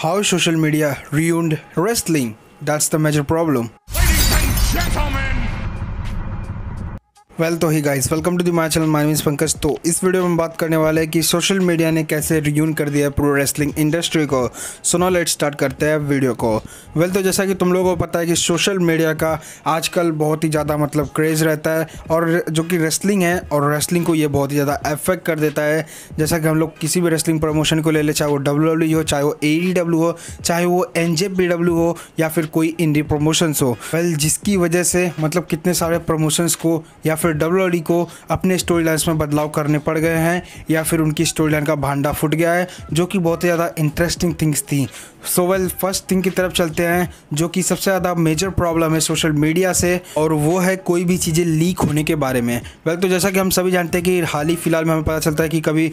How social media ruined wrestling? That's the major problem. Ladies and gentlemen. Well, तो ही guys, welcome to the my channel. My name is Pankaj. तो इस video में हम बात करने वाले हैं कि सोशल मीडिया ने कैसे ruin कर दिया है प्रो रेस्लिंग इंडस्ट्री को। So now let's start करते हैं वीडियो को। वेल तो जैसा कि तुम लोगों को पता है कि सोशल मीडिया का आजकल बहुत ही ज़्यादा मतलब क्रेज़ रहता है और जो कि रेस्लिंग है और रेस्लिंग को ये बहुत ही ज़्यादा अफेक्ट कर देता है। जैसा कि हम लोग किसी भी रेस्लिंग प्रमोशन को ले लें, चाहे वो WWE हो, चाहे वो AEW हो, चाहे वो NJPW हो या फिर कोई इंडी प्रमोशंस हो। वेल जिसकी वजह से मतलब कितने सारे प्रमोशंस को या फिर WWE को अपने स्टोरी लाइन्स में बदलाव करने पड़ गए हैं या फिर उनकी स्टोरी लाइन का भांडा फूट गया है, जो कि बहुत ही ज़्यादा इंटरेस्टिंग थिंग्स थी। सो वेल फर्स्ट थिंग की तरफ चलते हैं, जो कि सबसे ज़्यादा मेजर प्रॉब्लम है सोशल मीडिया से, और वो है कोई भी चीज़ें लीक होने के बारे में। वेल तो जैसा कि हम सभी जानते हैं कि हाल ही फिलहाल में हमें पता चलता है कि कभी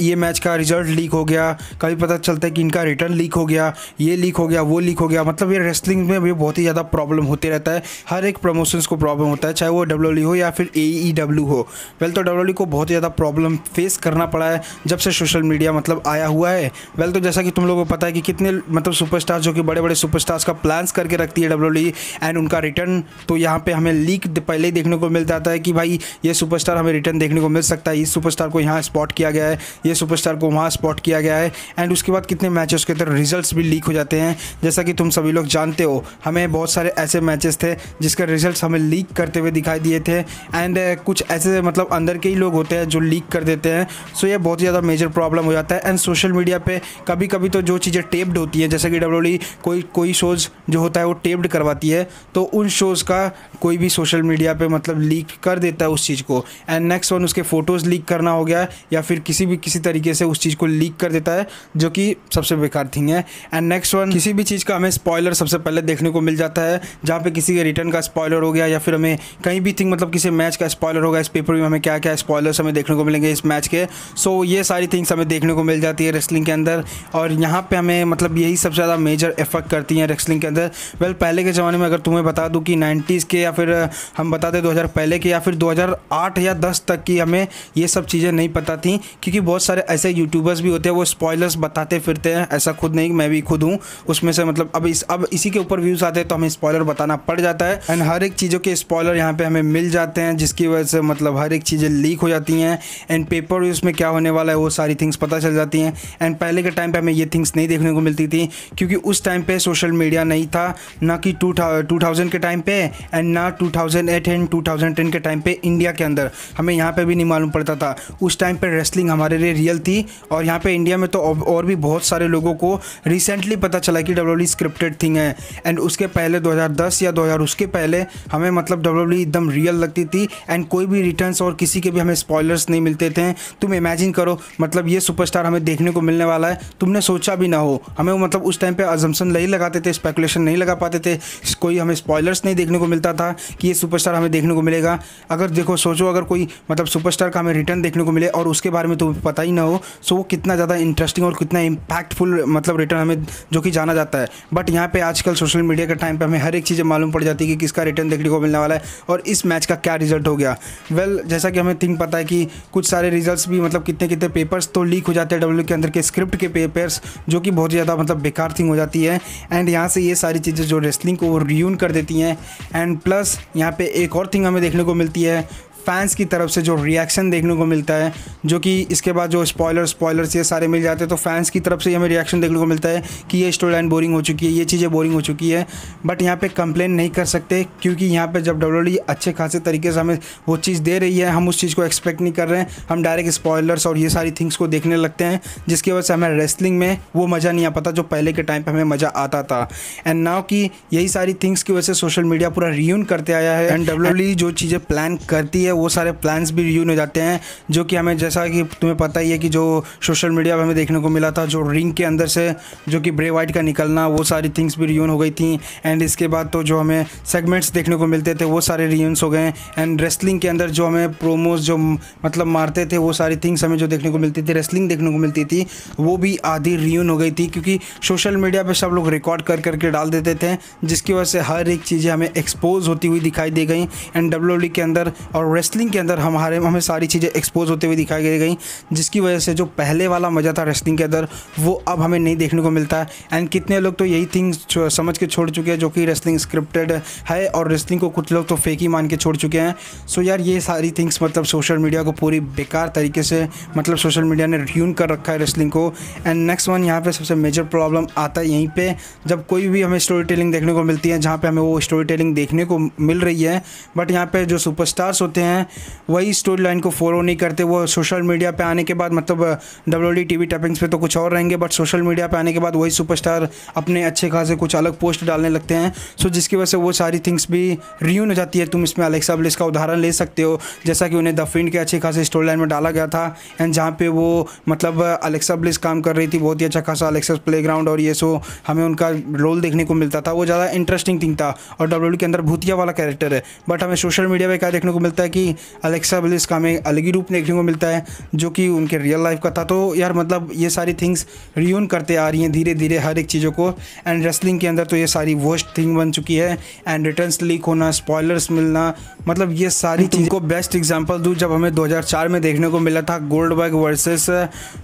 ये मैच का रिजल्ट लीक हो गया, कभी पता चलता है कि इनका रिटर्न लीक हो गया, ये लीक हो गया, वो लीक हो गया। मतलब ये रेस्लिंग में भी बहुत ही ज़्यादा प्रॉब्लम होते रहता है, हर एक प्रमोशंस को प्रॉब्लम होता है, चाहे वो WWE हो या फिर AEW हो। वेल तो WWE को बहुत ही ज़्यादा प्रॉब्लम फेस करना पड़ा है जब से सोशल मीडिया मतलब आया हुआ है। वेल तो जैसा कि तुम लोगों को पता है कि कितने मतलब सुपरस्टार्स जो कि बड़े बड़े सुपरस्टार्स का प्लान्स करके रखती है WWE एंड उनका रिटर्न, तो यहाँ पे हमें लीक पहले ही देखने को मिल जाता है कि भाई ये सुपरस्टार हमें रिटर्न देखने को मिल सकता है, इस सुपरस्टार को यहाँ स्पॉट किया गया है, ये सुपरस्टार को वहाँ स्पॉट किया गया है। एंड उसके बाद कितने मैचेस के अंदर रिजल्ट भी लीक हो जाते हैं। जैसा कि तुम सभी लोग जानते हो, हमें बहुत सारे ऐसे मैचेस थे जिसके रिजल्ट हमें लीक करते हुए दिखाई दिए थे एंड कुछ ऐसे मतलब अंदर के ही लोग होते हैं जो लीक कर देते हैं। सो ये बहुत ही ज़्यादा मेजर प्रॉब्लम हो जाता है। एंड सोशल मीडिया पर कभी कभी तो जो चीज़ें टेप्ड होती है, जैसे कि WWE कोई शोज़ जो होता है वो टेप्ड करवाती है, तो उन शोज़ का कोई भी सोशल मीडिया पे मतलब लीक कर देता है उस चीज़ को। एंड नेक्स्ट वन उसके फ़ोटोज़ लीक करना हो गया या फिर किसी तरीके से उस चीज़ को लीक कर देता है, जो कि सबसे बेकार थिंग है। एंड नेक्स्ट वन किसी भी चीज़ का हमें स्पॉयलर सबसे पहले देखने को मिल जाता है, जहाँ पर किसी के रिटर्न का स्पॉयलर हो गया या फिर हमें कहीं भी थिंग मतलब किसी मैच का स्पॉयलर होगा, इस पेपर में हमें क्या क्या स्पॉयलर्स हमें देखने को मिलेंगे इस मैच के। सो ये सारी थिंग्स हमें देखने को मिल जाती है रेस्लिंग के अंदर, और यहाँ पर हमें मतलब यही सबसे ज़्यादा मेजर इफेक्ट करती हैं रेस्लिंग के अंदर। वेल पहले के ज़माने में अगर तुम्हें बता दूं कि 90s के या फिर हम बता दें 2000 पहले के या फिर 2008 या 10 तक की हमें ये सब चीज़ें नहीं पता थी, क्योंकि बहुत सारे ऐसे यूट्यूबर्स भी होते हैं वो स्पॉयलर्स बताते फिरते हैं। ऐसा खुद नहीं, मैं भी खुद हूँ उसमें से। मतलब अब इसी के ऊपर व्यूज़ आते हैं तो हमें स्पॉयलर बताना पड़ जाता है एंड हर एक चीज़ों के स्पॉयलर यहाँ पर हमें मिल जाते हैं, जिसकी वजह से मतलब हर एक चीज़ें लीक हो जाती हैं एंड पेपर व्यूज़ में क्या होने वाला है वो सारी थिंग्स पता चल जाती हैं। एंड पहले के टाइम पर हमें ये थिंग्स नहीं देखने को मिलती थी, क्योंकि उस टाइम पे सोशल मीडिया नहीं था, ना कि 2000 के टाइम पे एंड ना 2008 एंड 2010 के टाइम पे इंडिया के अंदर। हमें यहाँ पे भी नहीं मालूम पड़ता था। उस टाइम पे रेस्लिंग हमारे लिए रियल थी, और यहाँ पे इंडिया में तो और भी बहुत सारे लोगों को रिसेंटली पता चला कि WWE स्क्रिप्टेड थिंग है। एंड उसके पहले 2010 या 2000 उसके पहले हमें मतलब WWE एकदम रियल लगती थी एंड कोई भी रिटर्न्स और किसी के भी हमें स्पॉयलर्स नहीं मिलते थे। तुम इमेजिन करो, मतलब ये सुपरस्टार हमें देखने को मिलने वाला है, तुमने सोचा भी ना हो। हमें मतलब उस टाइम पे अजम्पशन नहीं लगाते थे, स्पेकुलेशन नहीं लगा पाते थे, कोई हमें स्पॉयलर्स नहीं देखने को मिलता था कि ये सुपरस्टार हमें देखने को मिलेगा। अगर देखो सोचो, अगर कोई मतलब सुपरस्टार का हमें रिटर्न देखने को मिले और उसके बारे में तुम्हें पता ही ना हो, सो वो कितना ज़्यादा इंटरेस्टिंग और कितना इम्पैक्टफुल मतलब रिटर्न हमें जो कि जाना जाता है। बट यहाँ पर आजकल सोशल मीडिया के टाइम पर हमें हर एक चीज़ें मालूम पड़ जाती है कि किसका रिटर्न देखने को मिलने वाला है और इस मैच का क्या रिजल्ट हो गया। वेल जैसा कि हमें थिंग पता है कि कुछ सारे रिजल्ट भी मतलब कितने कितने पेपर्स तो लीक हो जाते हैं WWE के अंदर के स्क्रिप्ट के पेपर्स, जो कि बहुत ज़्यादा मतलब बेकार थिंग हो जाती है। एंड यहाँ से ये सारी चीज़ें जो रेस्लिंग को रियून कर देती हैं। एंड प्लस यहाँ पे एक और थिंग हमें देखने को मिलती है, फैंस की तरफ से जो रिएक्शन देखने को मिलता है, जो कि इसके बाद जो स्पॉयलर्स ये सारे मिल जाते हैं, तो फैंस की तरफ से हमें रिएक्शन देखने को मिलता है कि ये स्टोरी लाइन बोरिंग हो चुकी है, ये चीज़ें बोरिंग हो चुकी है। बट यहाँ पे कंप्लेन नहीं कर सकते, क्योंकि यहाँ पे जब WWE अच्छे खासे तरीके से हमें वो चीज़ दे रही है, हम उस चीज़ को एक्सपेक्ट नहीं कर रहे हैं, हम डायरेक्ट स्पॉयलर्स और ये सारी थिंग्स को देखने लगते हैं, जिसकी वजह से हमें रेस्लिंग में वो मज़ा नहीं आ पाता जो पहले के टाइम पर हमें मज़ा आता था। एंड नाउ कि यही सारी थिंग्स की वजह से सोशल मीडिया पूरा रियून करते आया है एंड WWE जो चीज़ें प्लान करती है वो सारे प्लान्स भी रियून हो जाते हैं, जो कि हमें जैसा कि तुम्हें पता ही है कि जो सोशल मीडिया पर हमें देखने को मिला था, जो रिंग के अंदर से जो कि ब्रे वाइट का निकलना, वो सारी थिंग्स भी रियून हो गई थी। एंड इसके बाद तो जो हमें सेगमेंट्स देखने को मिलते थे वो सारे रियून्स हो गए। एंड रेस्लिंग के अंदर जो हमें प्रोमोज जो मतलब मारते थे वो सारी थिंग्स हमें जो देखने को मिलती थी, रेस्लिंग देखने को मिलती थी, वो भी आधी रियून हो गई थी, क्योंकि सोशल मीडिया पर सब लोग रिकॉर्ड कर करके डाल देते थे, जिसकी वजह से हर एक चीज़ें हमें एक्सपोज होती हुई दिखाई दे गई। एंड WWE के अंदर और रेसलिंग के अंदर हमें सारी चीज़ें एक्सपोज होते हुए दिखाई दे गई, जिसकी वजह से जो पहले वाला मज़ा था रेसलिंग के अंदर वो अब हमें नहीं देखने को मिलता है। एंड कितने लोग तो यही थिंग्स समझ के छोड़ चुके हैं जो कि रेसलिंग स्क्रिप्टेड है, और रेसलिंग को कुछ लोग तो फेक ही मान के छोड़ चुके हैं। सो यार ये सारी थिंग्स मतलब सोशल मीडिया को पूरी बेकार तरीके से मतलब सोशल मीडिया ने ट्यून कर रखा है रेसलिंग को। एंड नेक्स्ट वन यहाँ पे सबसे मेजर प्रॉब्लम आता है यहीं पे, जब कोई भी हमें स्टोरी टेलिंग देखने को मिलती है, जहाँ पे हमें वो स्टोरी टेलिंग देखने को मिल रही है, बट यहाँ पे जो सुपरस्टार्स होते हैं वही स्टोरी लाइन को फॉलो नहीं करते। वो सोशल मीडिया पे आने के बाद मतलब WWE TV टैपिंग्स पे तो कुछ और रहेंगे, बट सोशल मीडिया पे आने के बाद वही सुपरस्टार अपने अच्छे खासे कुछ अलग पोस्ट डालने लगते हैं। सो जिसकी वजह से वो सारी थिंग्स भी रियून हो जाती है। तुम इसमें Alexa Bliss का उदाहरण ले सकते हो, जैसा कि उन्हें द फिंड के अच्छे खासे स्टोरी लाइन में डाला गया था, एंड जहाँ पे वो मतलब Alexa Bliss काम कर रही थी, बहुत ही अच्छा खासा Alexa's प्लेग्राउंड और ये सो हमें उनका रोल देखने को मिलता था, वो ज़्यादा इंटरेस्टिंग थिंग था। और WWE के अंदर भूतिया वाला कैरेक्टर है, बट हमें सोशल मीडिया पे क्या देखने को मिलता है कि Alexa Bliss का हमें अलग ही रूप देखने को मिलता है जो कि उनके रियल लाइफ का था। तो यार मतलब ये सारी थिंग्स रियून करते आ रही हैं धीरे धीरे हर एक चीज़ों को। एंड रेसलिंग के अंदर तो ये सारी वर्स्ट थिंग बन चुकी है। एंड रिटर्न्स लीक होना, स्पॉयलर्स मिलना, मतलब ये सारी चीज़ को बेस्ट एग्जांपल दूँ जब हमें 2004 में देखने को मिला था गोल्डबर्ग वर्सेस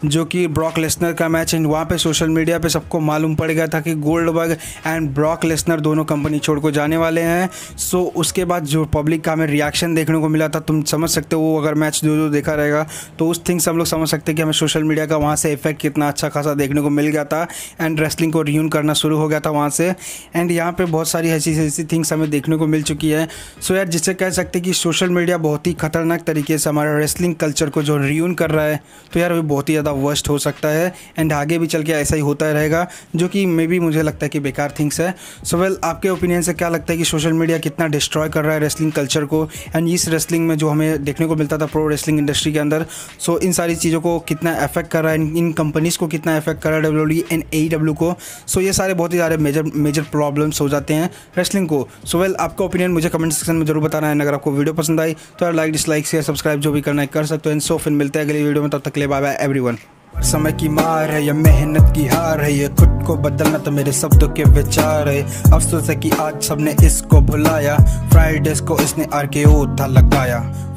जो कि ब्रॉक लेसनर का मैच। एंड वहाँ पे सोशल मीडिया पे सबको मालूम पड़ गया था कि गोल्डबर्ग एंड ब्रॉक लेसनर दोनों कंपनी छोड़ को जाने वाले हैं। सो उसके बाद जो पब्लिक का हमें रिएक्शन देखने को मिला था, तुम समझ सकते हो वो अगर मैच जो देखा रहेगा तो उस थिंग से हम लोग समझ सकते हैं कि हमें सोशल मीडिया का वहाँ से इफेक्ट कितना अच्छा खासा देखने को मिल गया था। एंड रेसलिंग को रियून करना शुरू हो गया था वहाँ से। एंड यहाँ पे बहुत सारी ऐसी थिंग्स हमें देखने को मिल चुकी है। सो यार जिससे कह सकते हैं कि सोशल मीडिया बहुत ही खतरनाक तरीके से हमारे रेसलिंग कल्चर को जो रियून कर रहा है, तो यार वो बहुत ही ज़्यादा वर्स्ट हो सकता है। एंड आगे भी चल के ऐसा ही होता रहेगा, जो कि मे बी मुझे लगता है कि बेकार थिंग्स है। सो वेल आपके ओपिनियन से क्या लगता है कि सोशल मीडिया कितना डिस्ट्रॉय कर रहा है रेसलिंग कल्चर को, एंड इस रेसलिंग में जो हमें देखने को मिलता था प्रो रेसलिंग इंडस्ट्री के अंदर, सो इन सारी चीज़ों को कितना अफेक्ट कर रहा है, इन कंपनीज़ को कितना अफेक्ट कर रहा है WWE एंड AEW को। सो ये सारे बहुत ही सारे मेजर प्रॉब्लम्स हो जाते हैं रेसलिंग को। सो वेल आपका ओपिनियन मुझे कमेंट सेक्शन में जरूर बताना है। अगर आपको वीडियो पसंद आई तो यार लाइक, डिसलाइक, शेयर, सब्सक्राइब जो भी करना है कर सकते हो। एंड सो फिर मिलते हैं अगली वीडियो में, तब तक के लिए बाय बाय एवरीवन। समय की मार है, यह मेहनत की हार है, ये खुद को बदलना तो मेरे शब्दों के विचार है। अफसोस है कि आज सबने इसको भुलाया, फ्राइडेज को इसने RKO था लगाया।